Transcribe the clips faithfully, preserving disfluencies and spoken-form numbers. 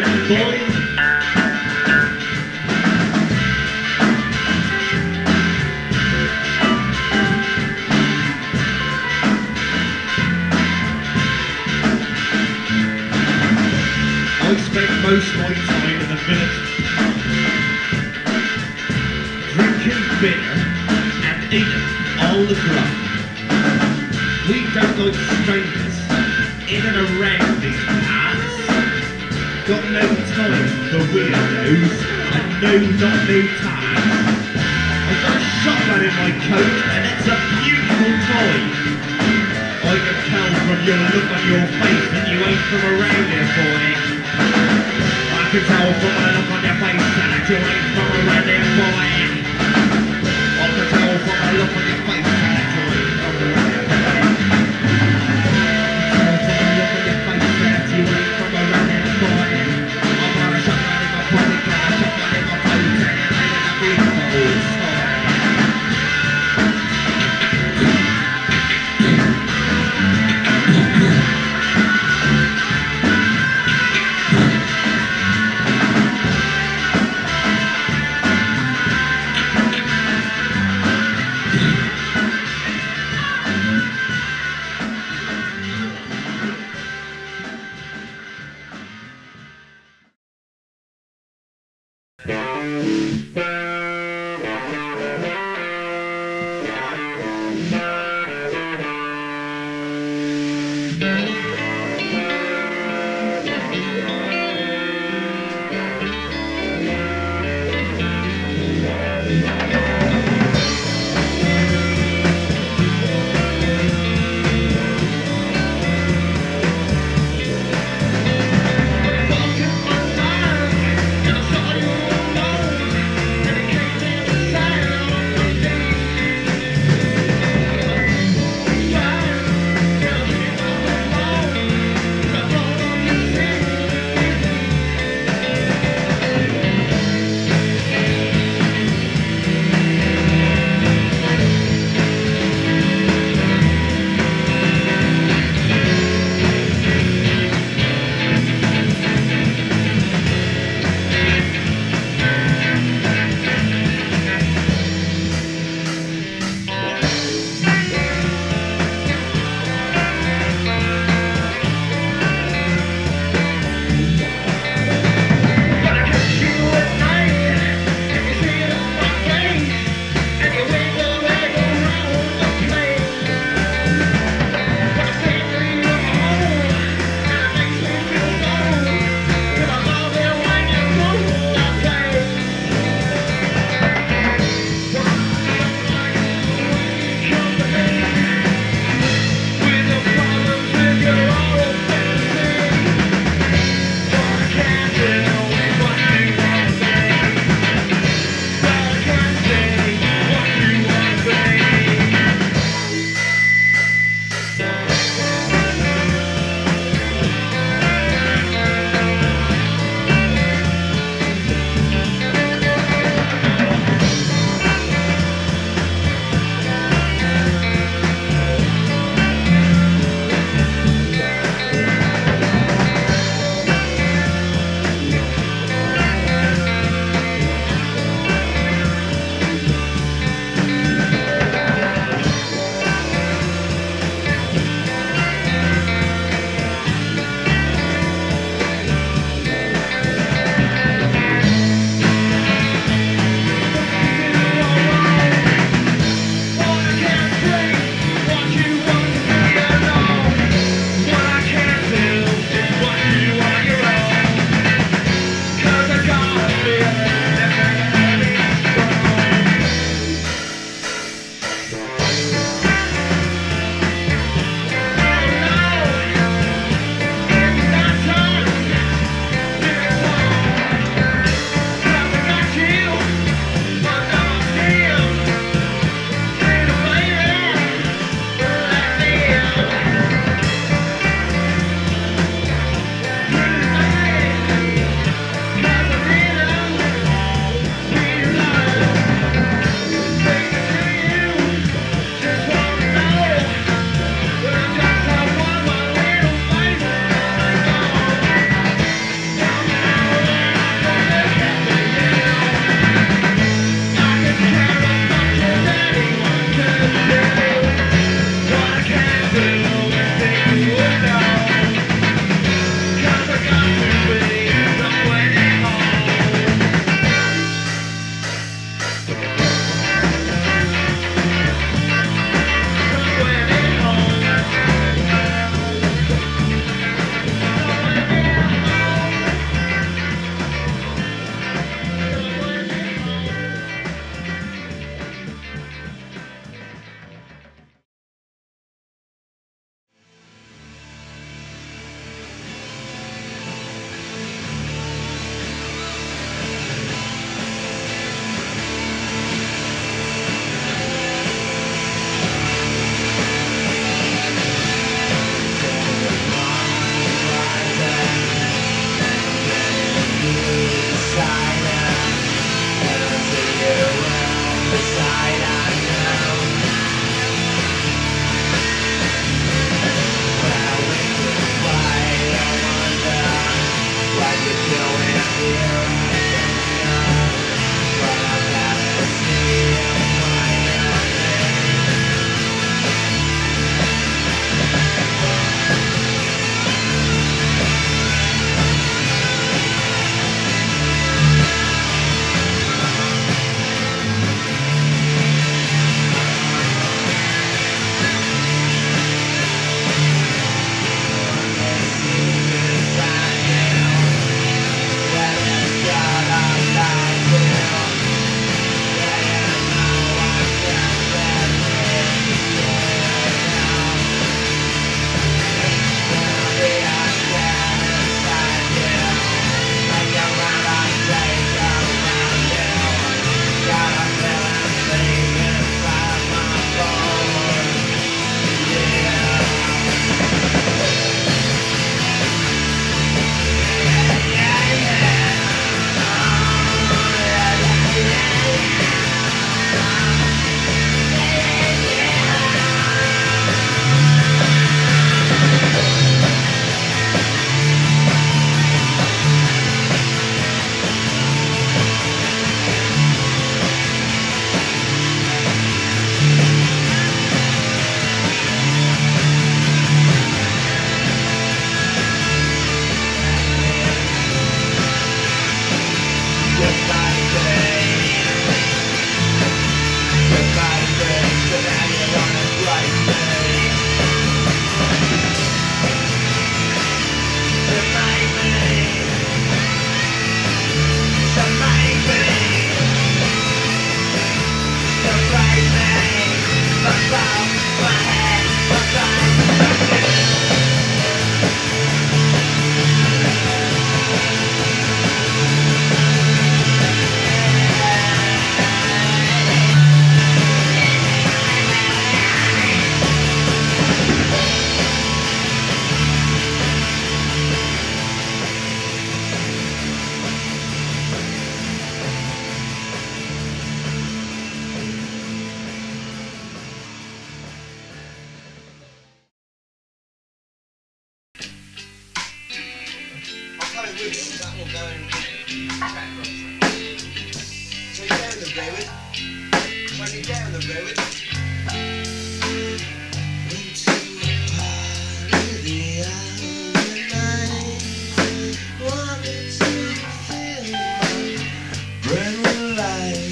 boy. I spent most of my time in the village drinking beer and eating all the grub. We don't like strangers in and around these parts. Got no time for weirdos and no not new times. I got a shotgun in my coat and it's a beautiful toy. I can tell from your look on your face that you ain't from around here, boy. I can tell from the look on your face that you ain't from around here, boy. I can tell from the look on your face that you ain't from around here, boy. I can tell from the look on your face that you ain't from around here, boy. I've got a shotgun in my pocket, got a shotgun in my face, and it ain't a beautiful story. So you're down the road, when you're down the road, into a party the other night, wanted to feel my brain alive.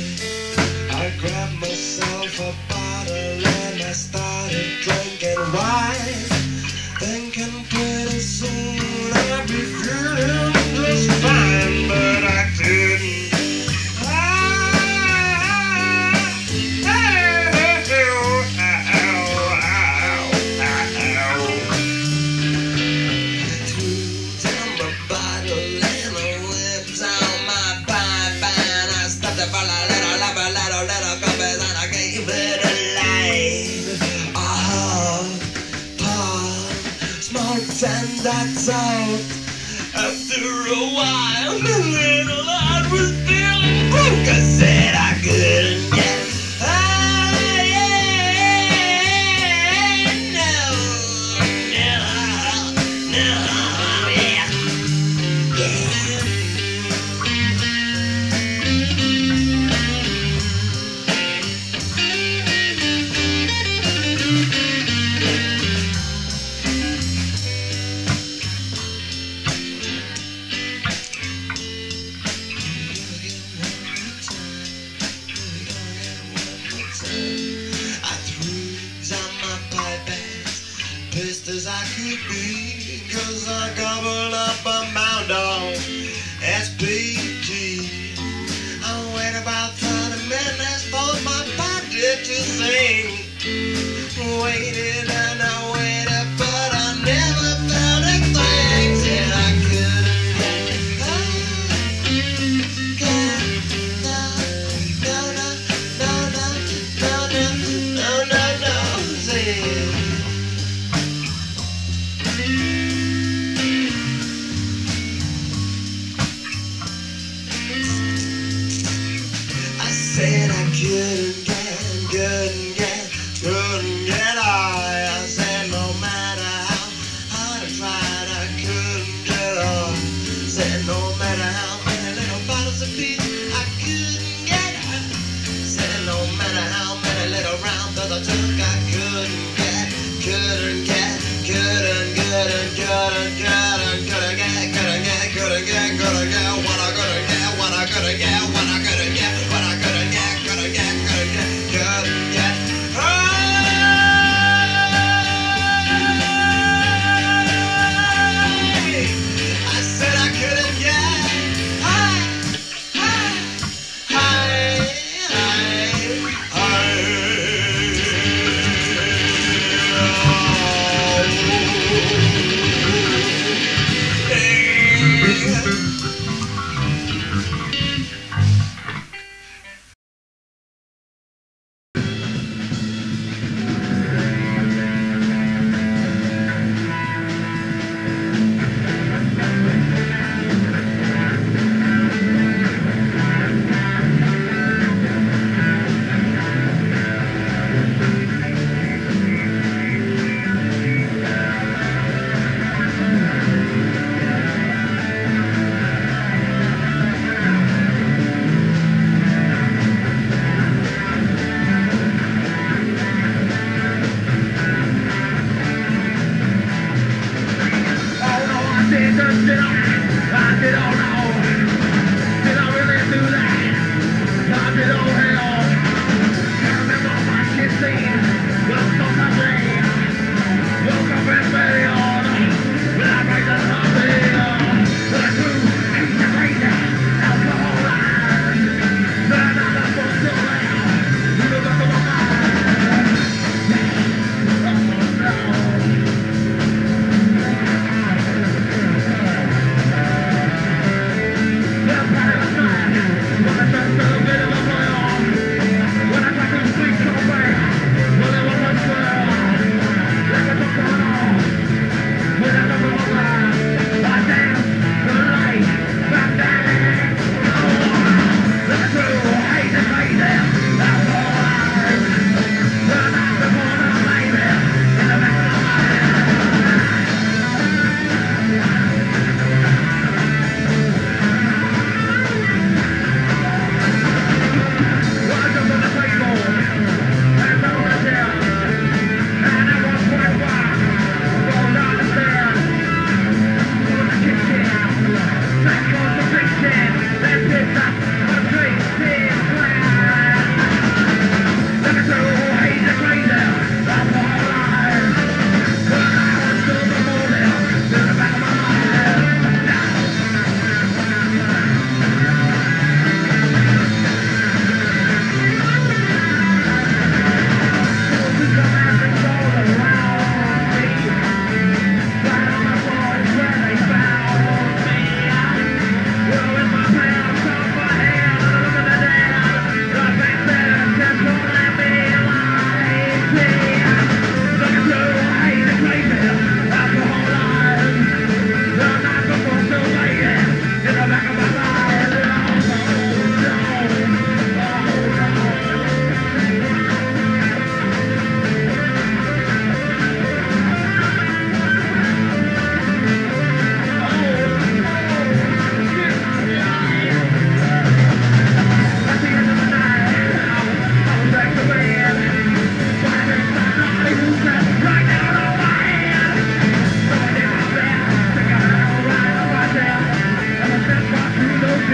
I grabbed myself a bottle and I started drinking wine, thinking pretty soon I'd be feeling just fine, but I didn't. And that's out. After a while, the little heart was feeling broke. I said I couldn't get high, yeah. No, no, no, yeah, yeah. Pissed as I could be, cause I gobbled up a mound on S P G. I waited about thirty minutes for my body to sing. Waited and I waited, but I never found a thing. Said I couldn't get high. No, no, no, no, no, no, no, no, no, no, said. Said I couldn't get, couldn't get, couldn't get high. I said no matter how hard I tried, I couldn't get off. Said no matter how many little bottles of beer, I couldn't get high. Said no matter how many little rounds that I took, I couldn't get, couldn't get, couldn't, couldn't, couldn't, couldn't, couldn't get, couldn't get, couldn't get, couldn't get what I couldn't get, what I couldn't get, what I couldn't get. Yeah, yeah.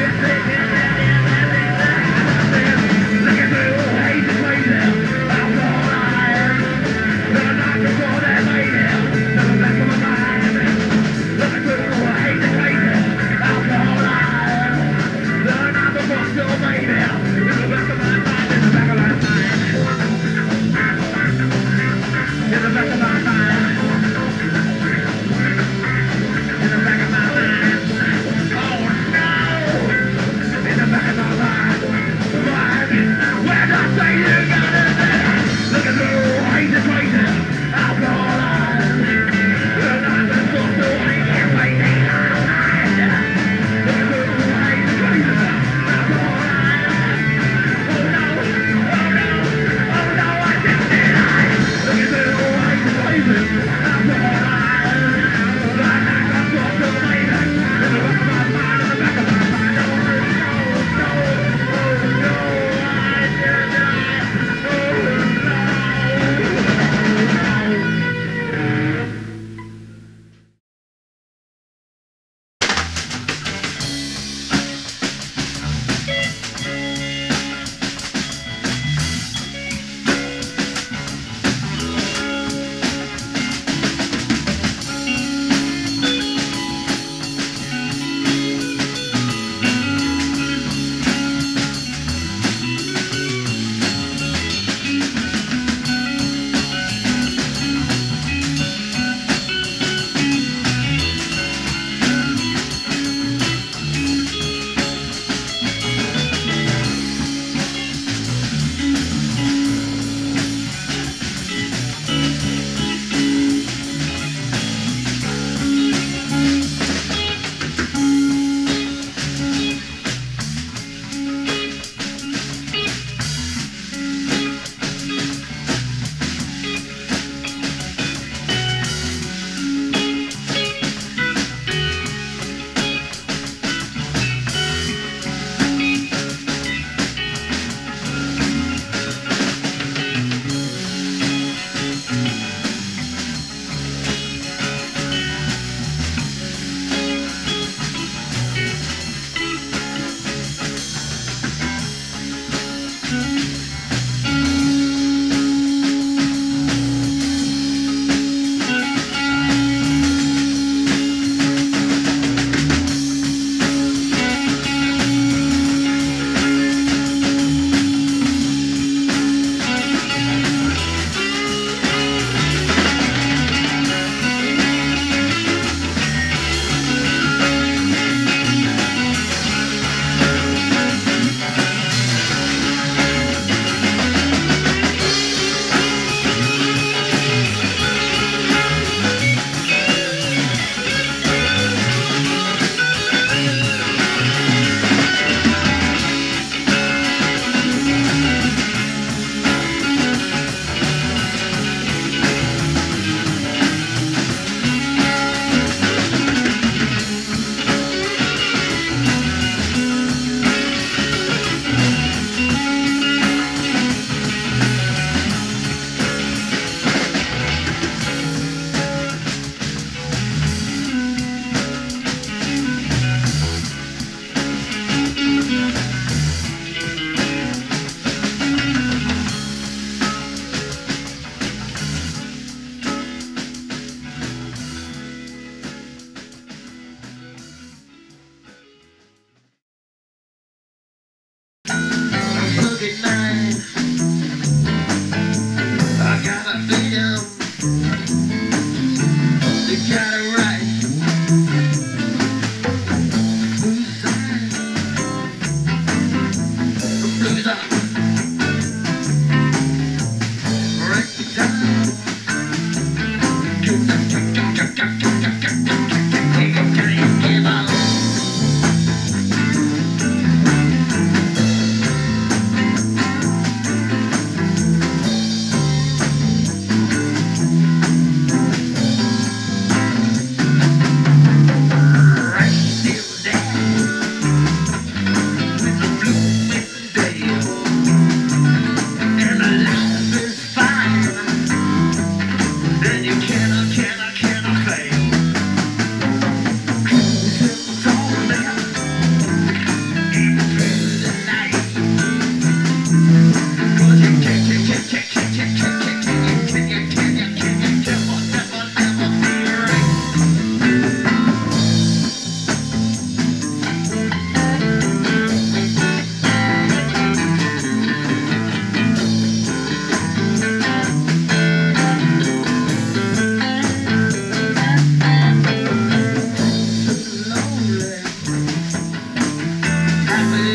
In the back of my mind, oh no!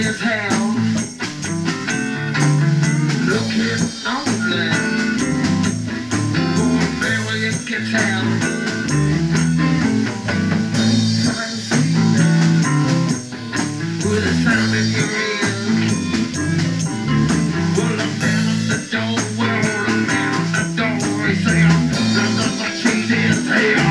his house, looking on the land, who's burying his house. Anytime you see that, with a sound in your ears, well, I'm down on the door, well, I'm down on the door, he say, I'm down on the cheese is here.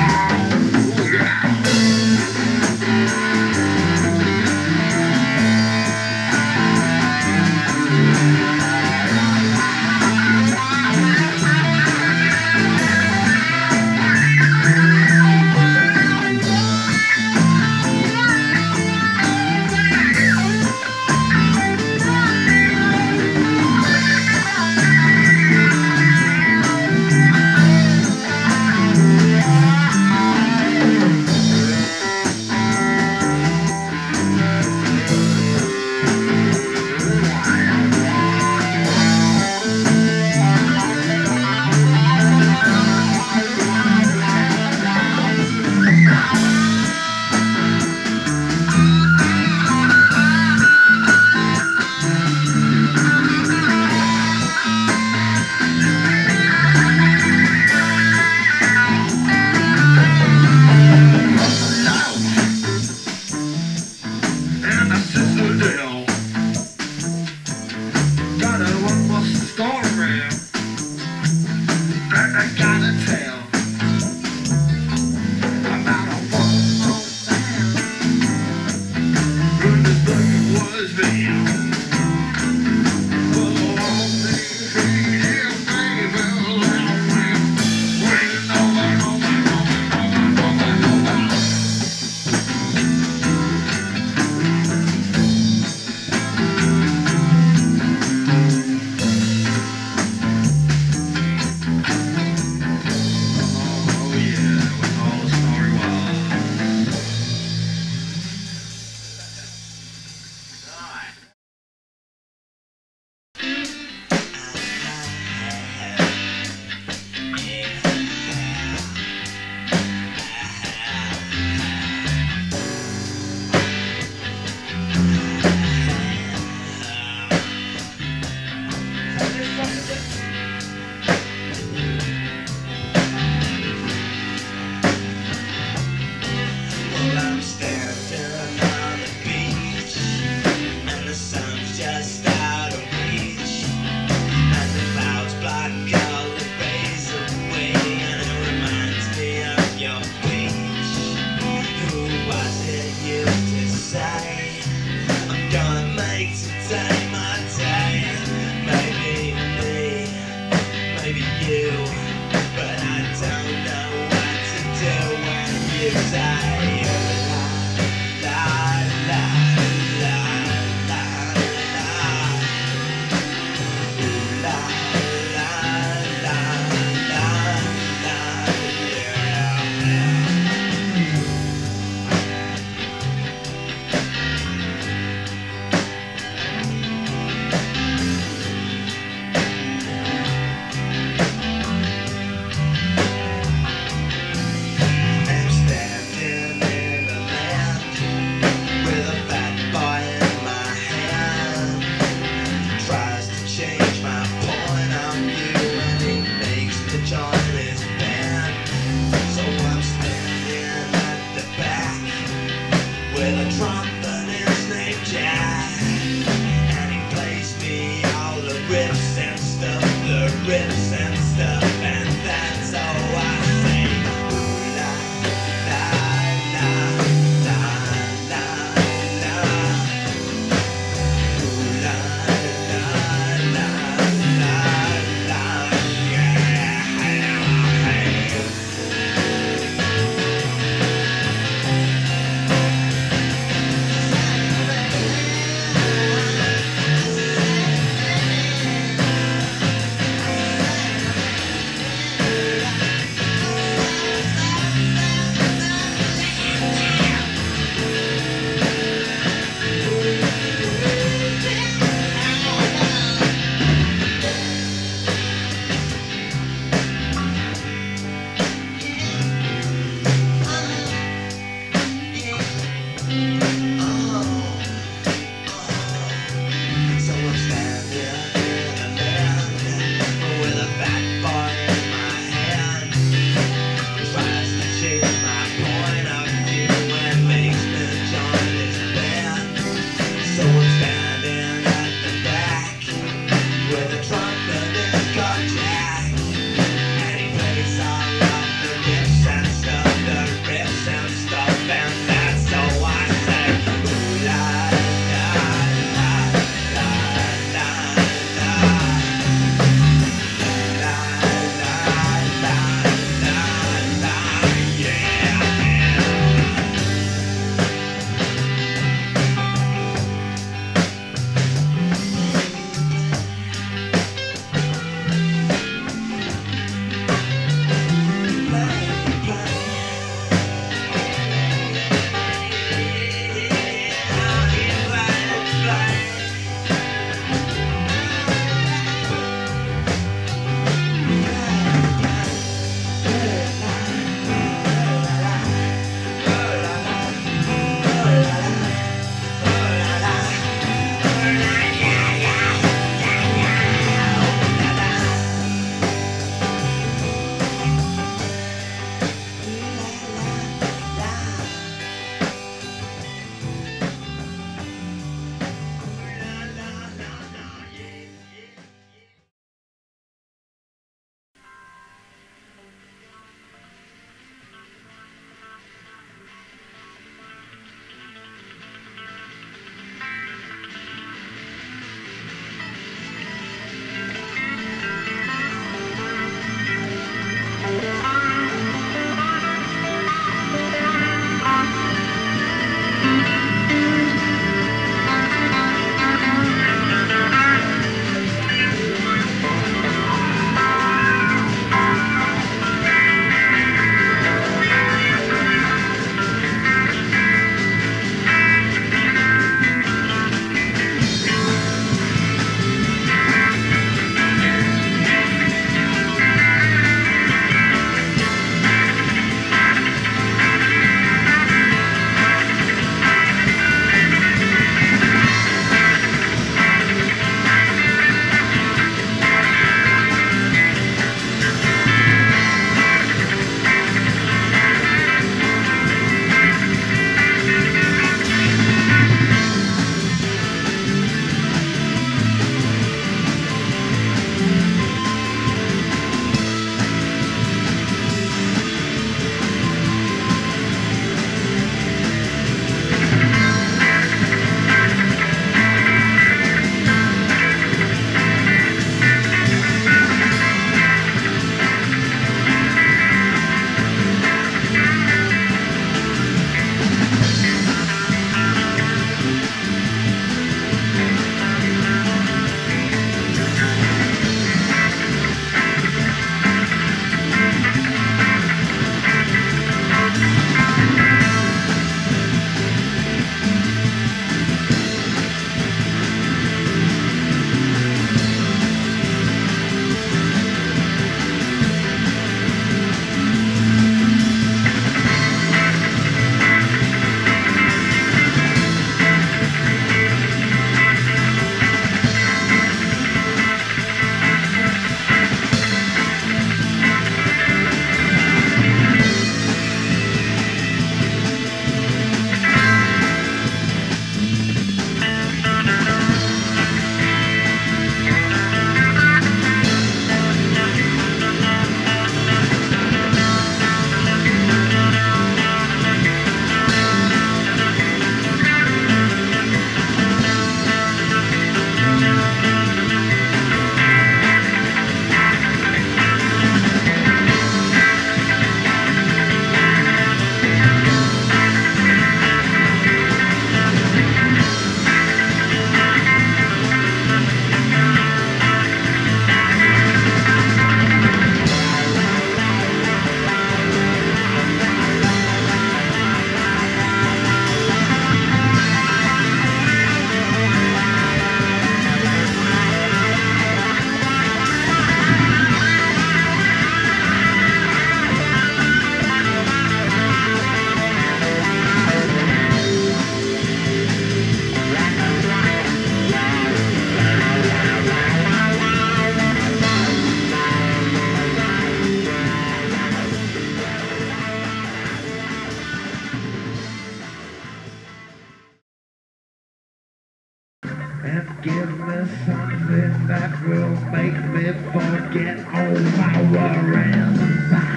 and give me something that will make me forget all my worries. Thank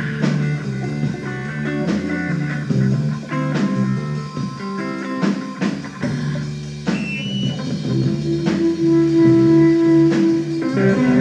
you.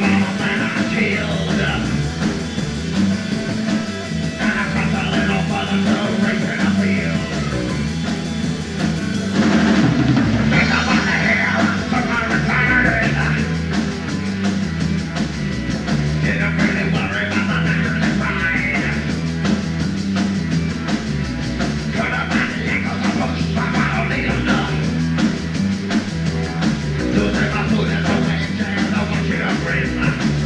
Thank you.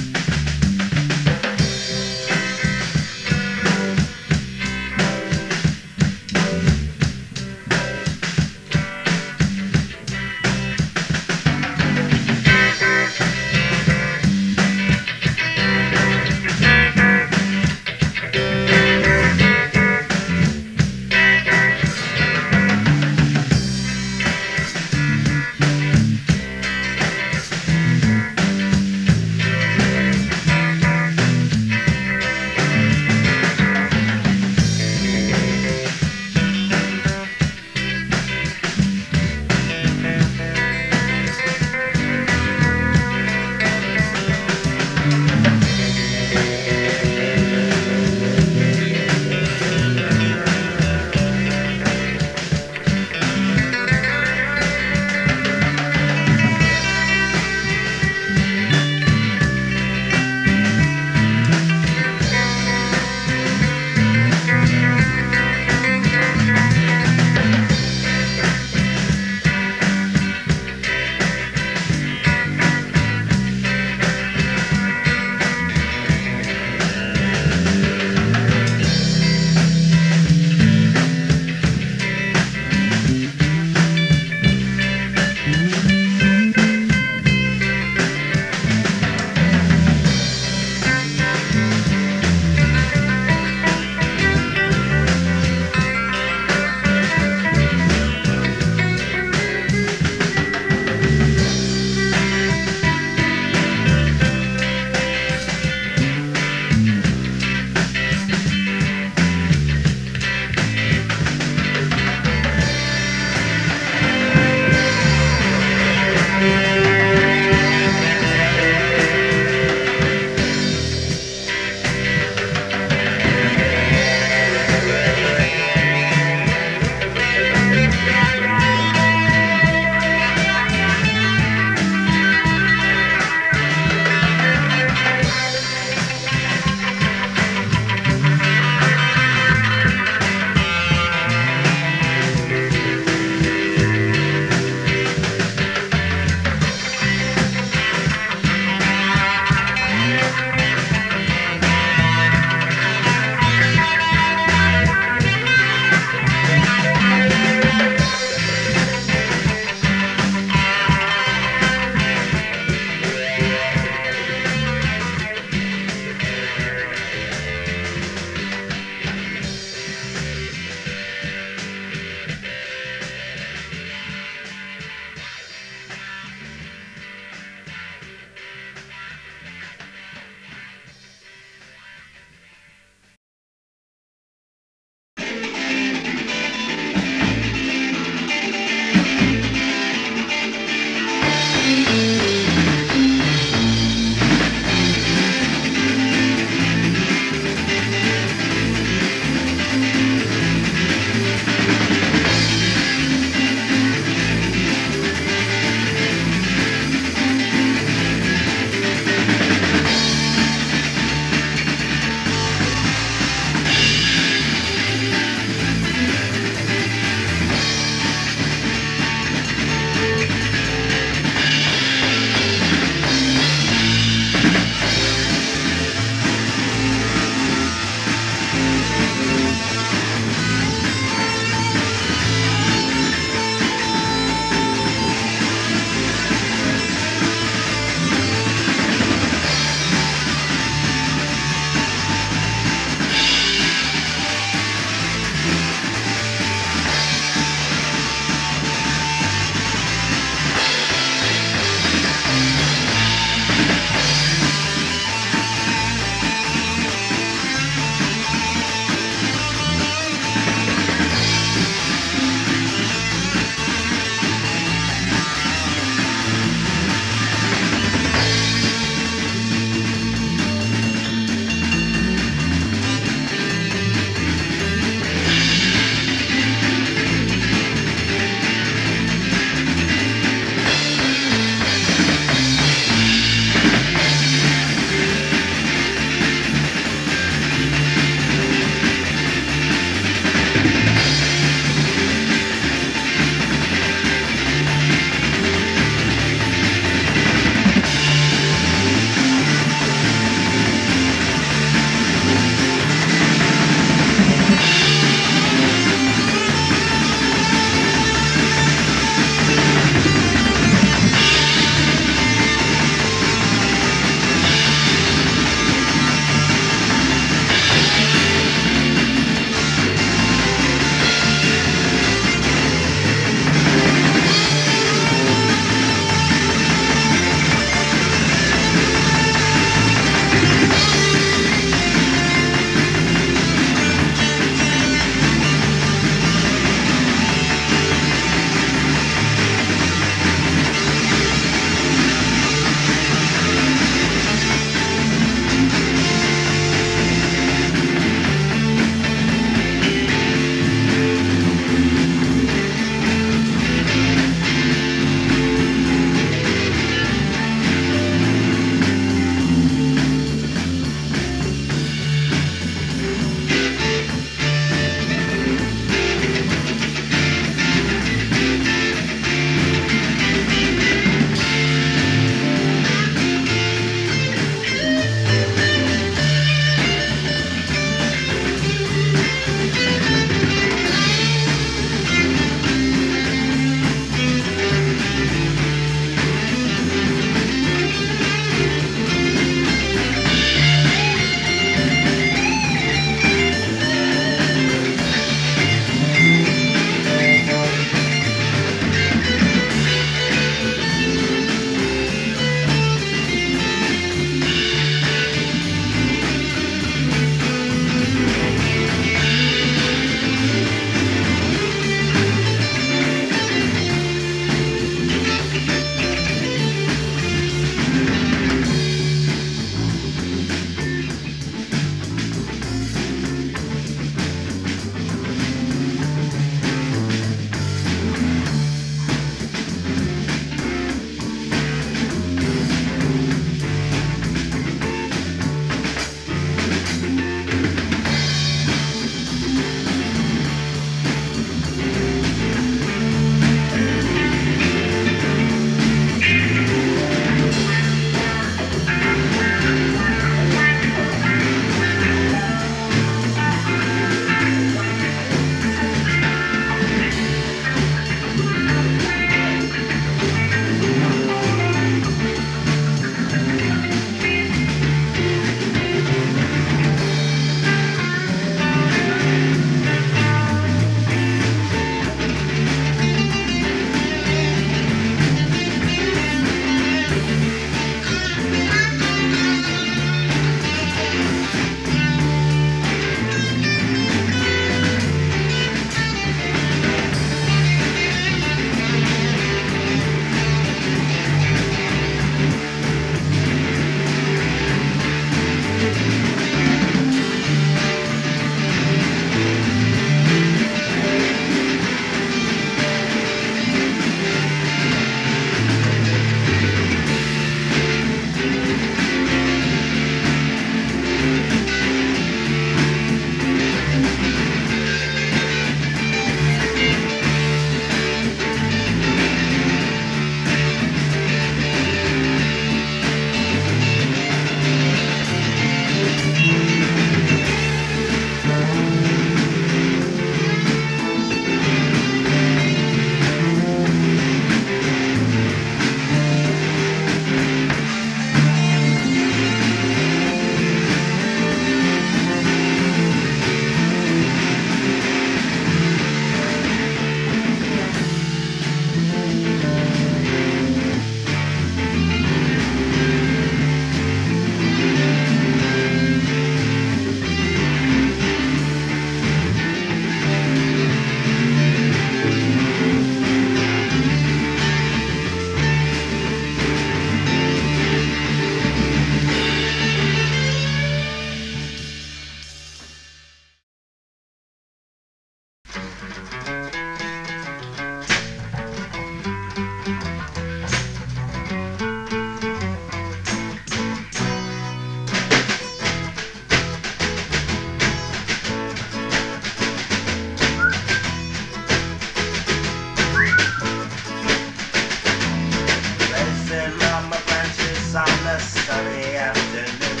sunny afternoon.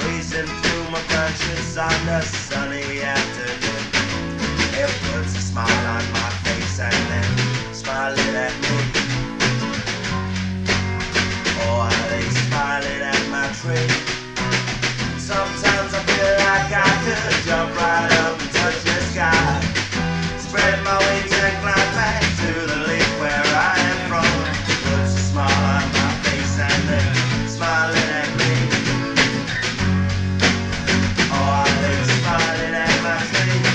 Breezing through my conscience on a sunny afternoon. It puts a smile on my face and then smiling at me. Oh, are they smiling at my tree? Sometimes I feel like I could jump right up and touch the sky. Spread my wings and climb back to the leaf where I am from. Puts a smile on my face and then smiling at me. Oh, are they smiling at my tree?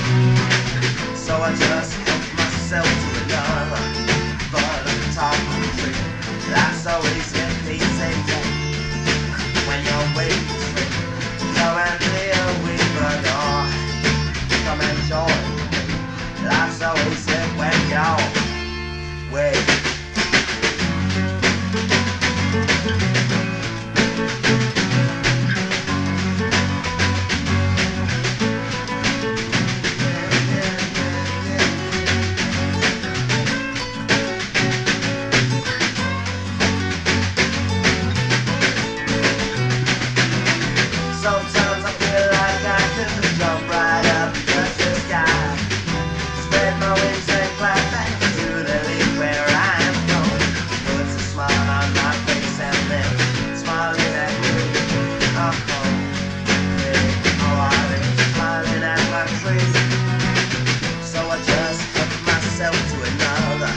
So I just helped myself to another but on the top of the tree. That's so easy and easy when you're waiting. Come and be a weaver, door. Come and join. Life's so easy when you're waiting. Sometimes I feel like I could jump right up and touch the sky. Spread my wings and fly back to the leaf where I am going. Puts a smile on my face and then smiling at me. Oh, oh, yeah. Oh, are they smiling at my tree? So I just put myself to another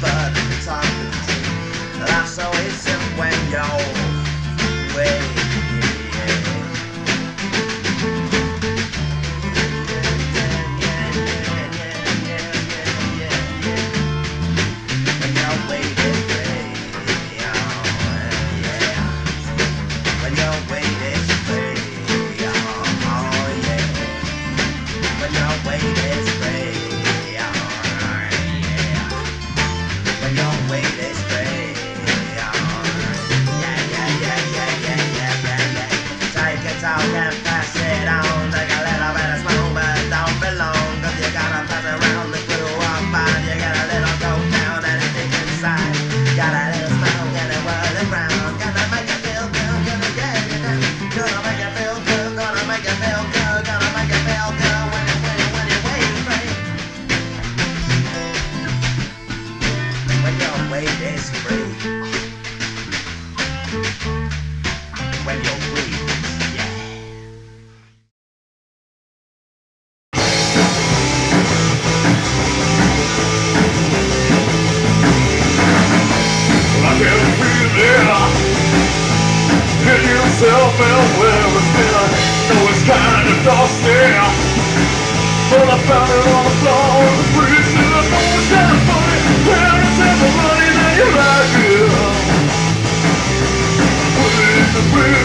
but at the top of the tree. Life's so easy when you're waiting. When you're free, yeah. Well, I can feel it in yourself everywhere. It's been, I know it's kind of dusty, but I found it on the floor of the bridge. And I know it's kind of funny, and it's everybody that you like, yeah. The bridge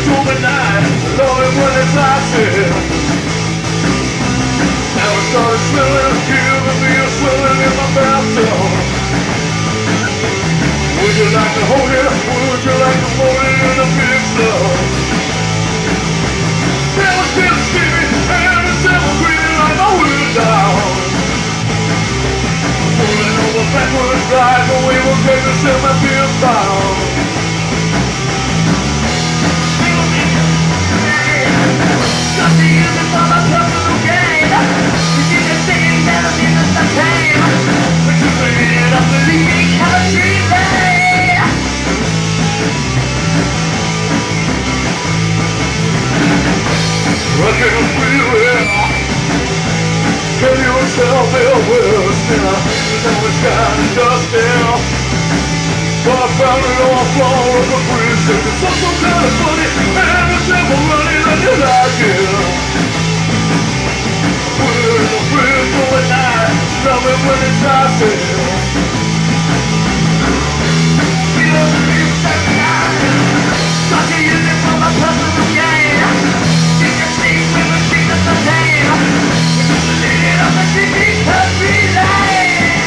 all the night, love it when it's icy. Now it started smelling here, and me is swelling in my bathtub. Would you like to hold it? Would you like to hold it in a big snow? Now it's still steaming, and it's ever green like my window down. Pulling over backwards, like a wave of pain to set my fears down. Got the image for my personal gain. You see the thing that I'm in the pain. But you made it up to me, how she made. I can feel it. Tell yourself it will still. Now it's kind of dusty. But I found it on the floor of a prison. It's also kind of funny, and it's never running. You like it. We're in the bridge all the night, love it when it's icy. Feel the leaves that night, sucking in it from my personal gain. You can see when we think that's the name. It's the lead of the T V country lane.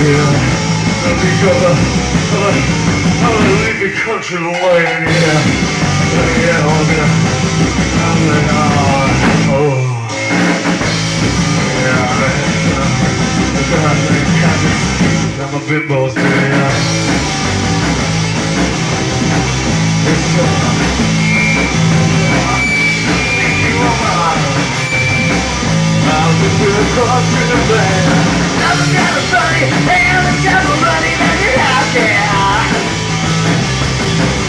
Yeah, I'm gonna leave the country lane, yeah. Yeah, yeah, I'm gonna, I'm gonna, uh, oh. Yeah, I'm gonna, I'm gonna, I'm gonna, I'm gonna, I'm gonna, I'm a bit more serious. Across to the land, I'm the kind of funny, and the type of money that you have there.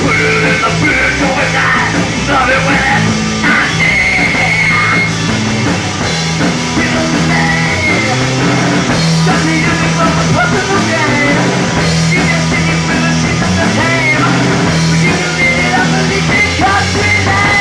Put it in the fridge overnight, love it when it's not there. Feel the pain, touch the music from the possible game. You just think you feel the shit that's the same, but you believe it, I believe it, cause we lay.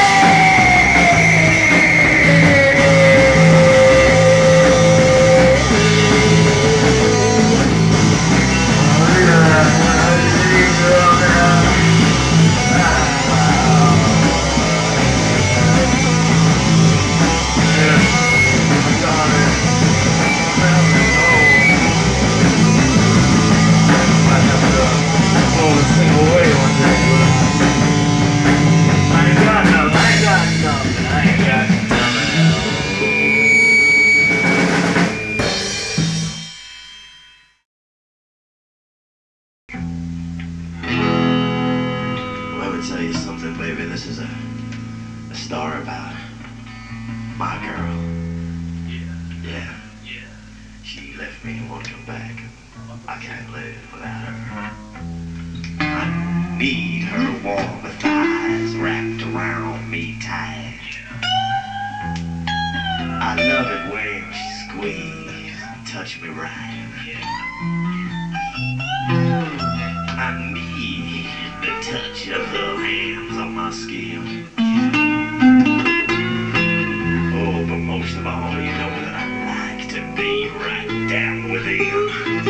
Oh, but most of all, you know that I like to be right down with him.